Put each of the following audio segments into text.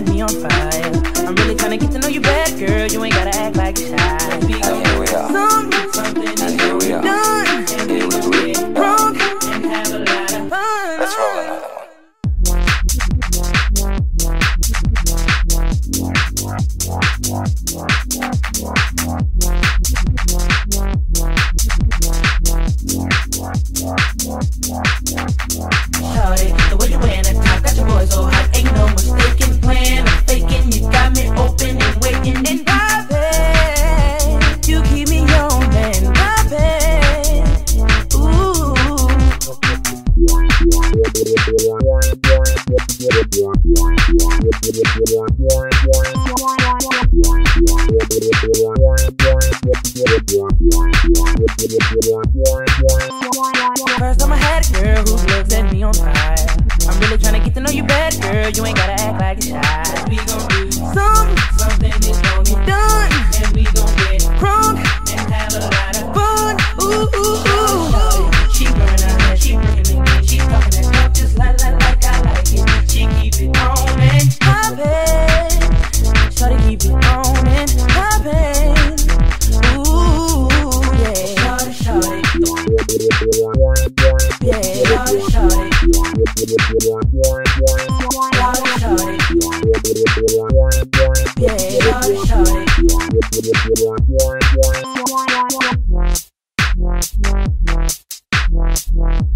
set me on fire. I'm really trying to get to know you better, girl. You ain't gotta act like shy. Here we are. Something here we are. Done. Here we are. Wrong. And have a lot of fun. Let's roll another one. The way you wearing that top got your boy so hot. Ain't no mistaken plan. I'm faking. You got me open and waiting and vibing. You keep me on and vibing. Ooh. First time I had a girl who looked at me on fire. I'm really trying to get to know you better, girl. You ain't gotta act like a shy. We gon' do something that's gon' get done, and we gon' get drunk and have a lot of fun. Ooh, ooh, ooh. She burnin' out, she burnin' me, she talkin' that stuff just like I like it. She keep it on and poppin', try to keep it on and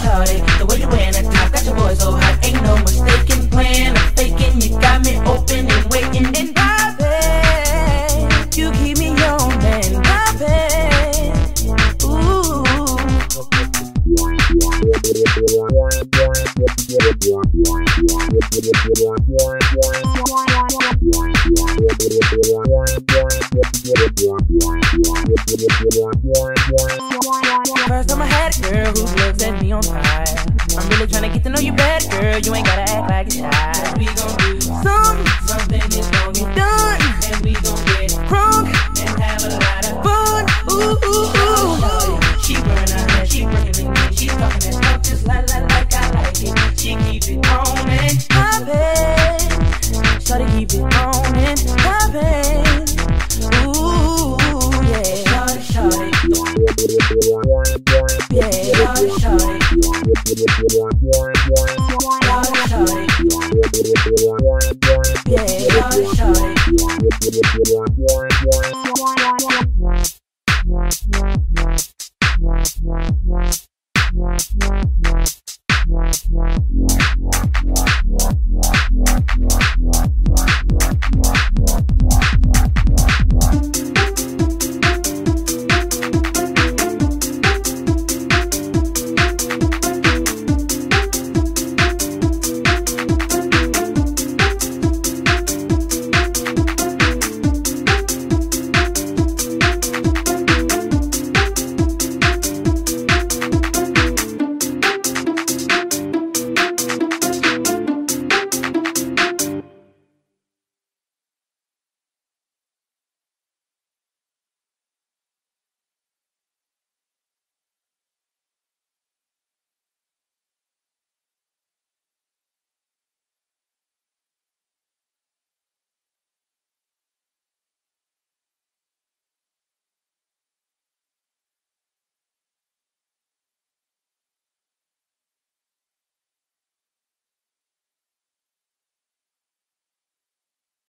shawty. The way you wearing that top got your boy so hot. Ain't no mistaken plan. I'm faking. You got me open and waiting and vibing. You keep me on and vibing. Ooh. First time I had a girl who looked at me on fire. I'm really trying to get to know you better, girl. You ain't gotta act like a shy. We gon' do something that's gon' get done, and we gon' get drunk and have a lot of fun. Ooh, ooh, ooh. She burn out, she burnin' me, she talkin' that stuff just like I like it. She keep it on and poppin', try to keep it on and poppin'. Ooh, yeah. Shawty, shawty. Yeah, shawty, shawty. Yeah,